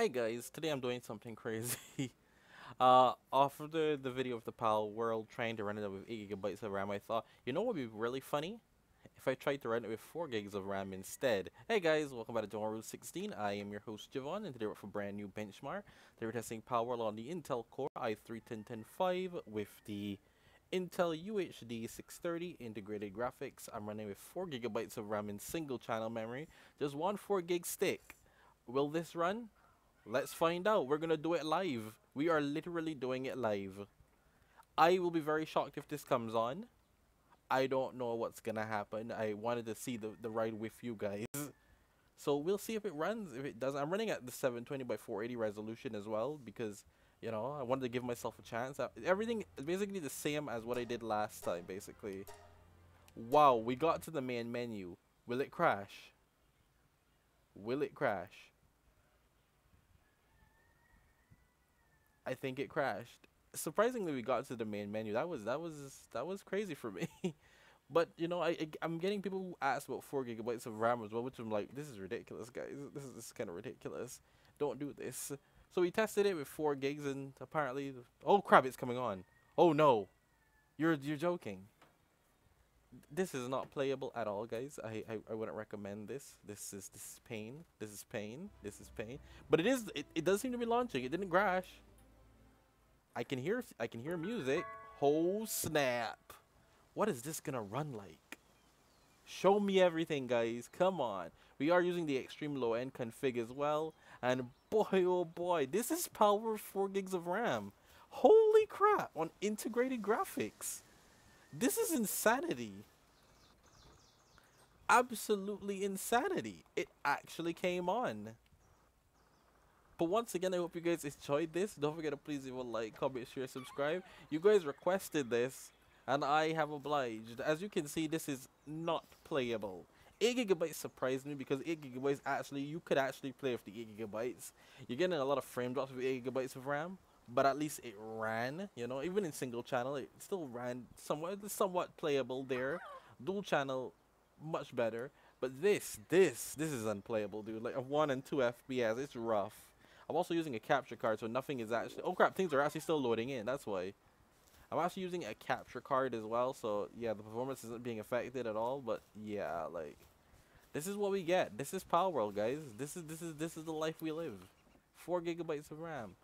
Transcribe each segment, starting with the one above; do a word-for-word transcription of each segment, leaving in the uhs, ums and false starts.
Hi guys, today I'm doing something crazy. uh, after the, the video of the Palworld trying to run it with eight gigabytes of RAM, I thought, you know what would be really funny? If I tried to run it with four gigs of RAM instead. Hey guys, welcome back to JevonRules sixteen. I am your host Javon, and today we're for a brand new benchmark. Today we're testing Palworld on the Intel Core i three ten ten five with the Intel U H D six thirty integrated graphics. I'm running with four gigabytes of RAM in single channel memory. Just one four gig stick. Will this run? Let's find out. We're gonna do it live. We are literally doing it live. I will be very shocked if this comes on. I don't know what's gonna happen. I wanted to see the, the ride with you guys. So we'll see if it runs. If it does, I'm running at the seven twenty by four eighty resolution as well because, you know, I wanted to give myself a chance. Everything is basically the same as what I did last time, basically. Wow, we got to the main menu. Will it crash? Will it crash? I think it crashed. Surprisingly, we got to the main menu. That was that was that was crazy for me. But you know, I, I I'm getting people who ask about four gigabytes of RAM as well, which I'm like, this is ridiculous, guys. This is, is kind of ridiculous. Don't do this. So we tested it with four gigs, and apparently, oh crap, it's coming on. Oh no, you're you're joking. This is not playable at all, guys. I, I I wouldn't recommend this. This is this is pain. This is pain. This is pain. But it is it, it does seem to be launching. It didn't crash. I can hear I can hear music. Oh snap! What is this gonna run like? Show me everything, guys. Come on. We are using the extreme low end config as well. And boy, oh boy, this is power four gigs of RAM. Holy crap! On integrated graphics. This is insanity. Absolutely insanity. It actually came on. But once again, I hope you guys enjoyed this. Don't forget to please leave a like, comment, share, subscribe. You guys requested this, and I have obliged. As you can see, this is not playable. eight gigabytes surprised me because eight gigabytes actually, you could actually play with the eight gigabytes. You're getting a lot of frame drops with eight gigabytes of RAM. But at least it ran, you know, even in single channel, it still ran somewhat, somewhat playable there. Dual channel, much better. But this, this, this is unplayable, dude. Like a one and two F P S, it's rough. I'm also using a capture card, so nothing is actually, oh crap, things are actually still loading in, that's why. I'm actually using a capture card as well, so yeah, the performance isn't being affected at all, but yeah, like, this is what we get. This is Palworld, guys. This is, this is, this is the life we live. Four gigabytes of RAM.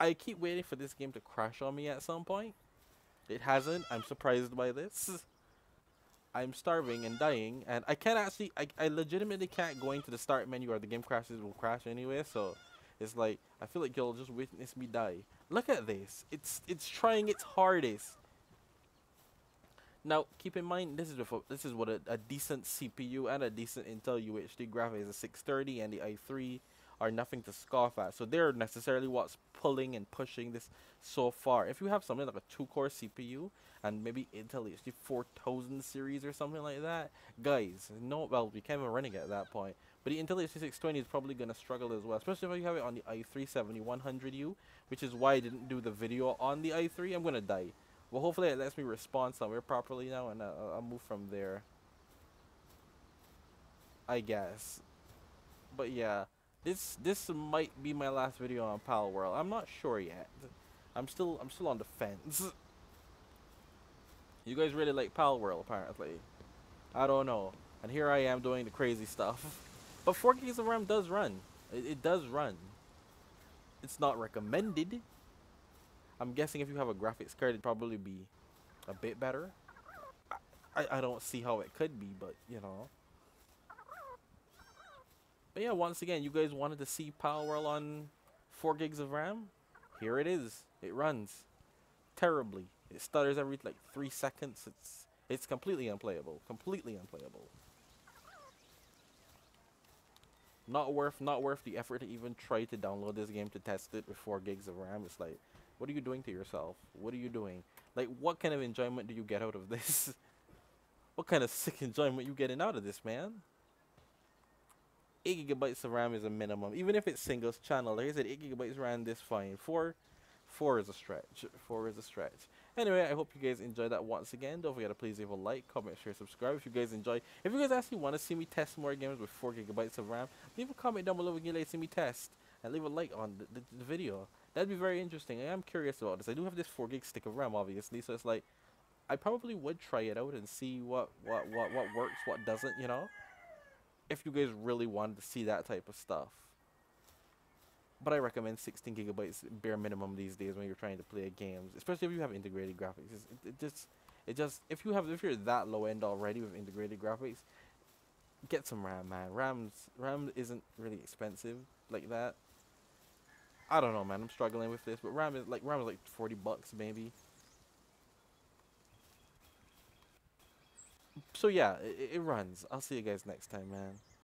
I keep waiting for this game to crash on me at some point. It hasn't. I'm surprised by this. I'm starving and dying, and I can't actually, I, I legitimately can't go into the start menu or the game crashes will crash anyway, so it's like, I feel like you'll just witness me die. Look at this. It's it's trying its hardest. Now, keep in mind, this is before, this is what a, a decent C P U and a decent Intel U H D graphics, a six thirty and the i three are nothing to scoff at, so they're necessarily what's pulling and pushing this so far. If you have something like a two core C P U and maybe Intel H D four thousand series or something like that, guys, no, well, we can't even run it at that point, but the Intel H D six twenty is probably going to struggle as well, especially if you have it on the i three seventy-one hundred U, which is why I didn't do the video on the i three. I'm going to die. Well, hopefully it lets me respond somewhere properly now, and uh, I'll move from there, I guess. But yeah. This this might be my last video on Palworld. I'm not sure yet. I'm still I'm still on the fence. You guys really like Palworld apparently. I don't know. And here I am doing the crazy stuff. But four gigs of RAM does run. It, it does run. It's not recommended. I'm guessing if you have a graphics card, it'd probably be a bit better. I I don't see how it could be, but you know. But yeah, once again, you guys wanted to see Palworld on four gigs of RAM? Here it is. It runs terribly. It stutters every like three seconds. It's it's completely unplayable. Completely unplayable. Not worth not worth the effort to even try to download this game to test it with four gigs of RAM. It's like, what are you doing to yourself? What are you doing? Like, what kind of enjoyment do you get out of this? What kind of sick enjoyment are you getting out of this, man? eight gigabytes of RAM is a minimum, even if it's single channel. Like I said, eight gigabytes RAM this fine. Four four is a stretch. Four is a stretch. Anyway, I hope you guys enjoyed that. Once again, don't forget to please leave a like, comment, share, subscribe if you guys enjoy. If you guys actually want to see me test more games with four gigabytes of RAM, leave a comment down below and you guys see me test. and leave a like on the, the, the video. That'd be very interesting. I am curious about this. I do have this four gig stick of RAM, obviously, so it's like I probably would try it out and see what what what what works, what doesn't, you know, if you guys really wanted to see that type of stuff. But I recommend sixteen gigabytes bare minimum these days when you're trying to play games, especially if you have integrated graphics. It's, it, it just it just if you have if you're that low end already with integrated graphics, get some RAM, man. Ram's RAM isn't really expensive like that. I don't know, man. I'm struggling with this, but RAM is like RAM is like forty bucks maybe. So yeah, it, it runs. I'll see you guys next time, man.